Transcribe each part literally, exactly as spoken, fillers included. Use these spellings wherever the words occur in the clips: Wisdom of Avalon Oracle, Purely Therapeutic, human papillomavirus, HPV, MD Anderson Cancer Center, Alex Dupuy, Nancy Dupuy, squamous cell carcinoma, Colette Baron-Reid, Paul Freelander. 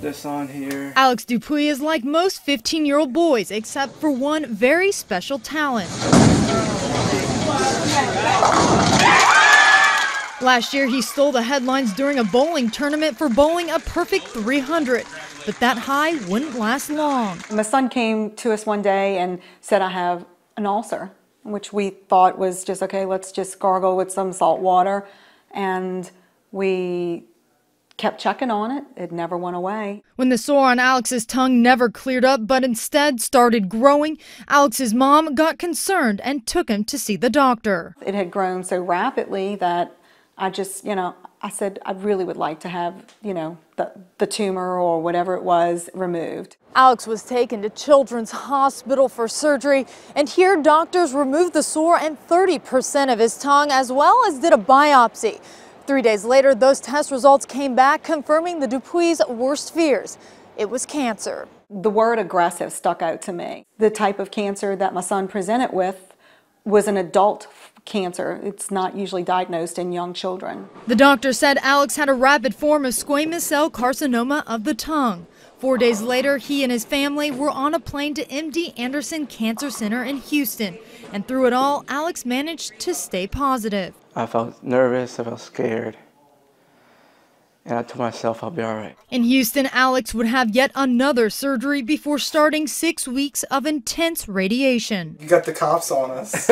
put this on here. Alex Dupuy is like most fifteen-year-old boys, except for one very special talent. Last year, he stole the headlines during a bowling tournament for bowling a perfect three hundred. But that high wouldn't last long. My son came to us one day and said, I have an ulcer, which we thought was just, okay, let's just gargle with some salt water. And we kept checking on it. It never went away. When the sore on Alex's tongue never cleared up, but instead started growing, Alex's mom got concerned and took him to see the doctor. It had grown so rapidly that I just, you know, I said, I really would like to have, you know, the, the tumor or whatever it was removed. Alex was taken to Children's Hospital for surgery, and here doctors removed the sore and thirty percent of his tongue, as well as did a biopsy. Three days later, those test results came back, confirming the Dupuy's worst fears. It was cancer. The word aggressive stuck out to me. The type of cancer that my son presented with was an adult cancer. It's not usually diagnosed in young children. The doctor said Alex had a rapid form of squamous cell carcinoma of the tongue. Four days later, he and his family were on a plane to M D Anderson Cancer Center in Houston. And through it all, Alex managed to stay positive. I felt nervous, I felt scared. And I told myself I'll be all right. In Houston, Alex would have yet another surgery before starting six weeks of intense radiation. You got the cops on us.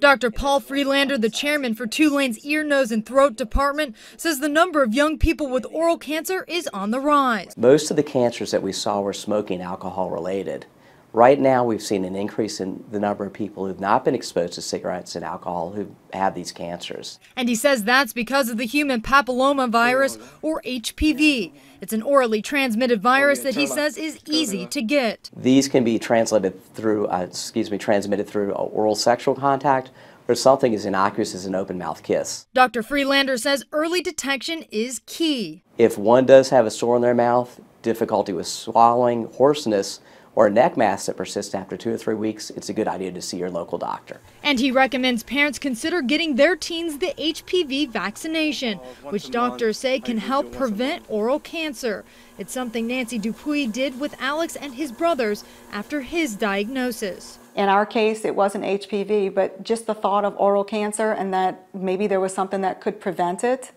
Doctor Paul Freelander, the chairman for Tulane's ear, nose, and throat department, says the number of young people with oral cancer is on the rise. Most of the cancers that we saw were smoking alcohol related. Right now, we've seen an increase in the number of people who've not been exposed to cigarettes and alcohol who have these cancers. And he says that's because of the human papillomavirus, or H P V. It's an orally transmitted virus that he says is easy to get. These can be translated through, uh, excuse me, transmitted through oral sexual contact, or something as innocuous as an open-mouth kiss. Doctor Freelander says early detection is key. If one does have a sore in their mouth, difficulty with swallowing, hoarseness, or a neck mass that persists after two or three weeks, it's a good idea to see your local doctor. And he recommends parents consider getting their teens the H P V vaccination, oh, which doctors say can help prevent oral cancer. It's something Nancy Dupuy did with Alex and his brothers after his diagnosis. In our case, it wasn't H P V, but just the thought of oral cancer and that maybe there was something that could prevent it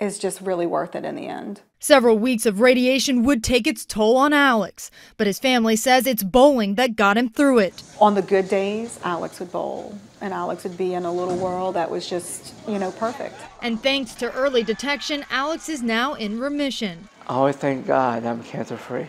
is just really worth it in the end. Several weeks of radiation would take its toll on Alex, but his family says it's bowling that got him through it. On the good days, Alex would bowl, and Alex would be in a little world that was just, you know, perfect. And thanks to early detection, Alex is now in remission. I always thank God I'm cancer-free.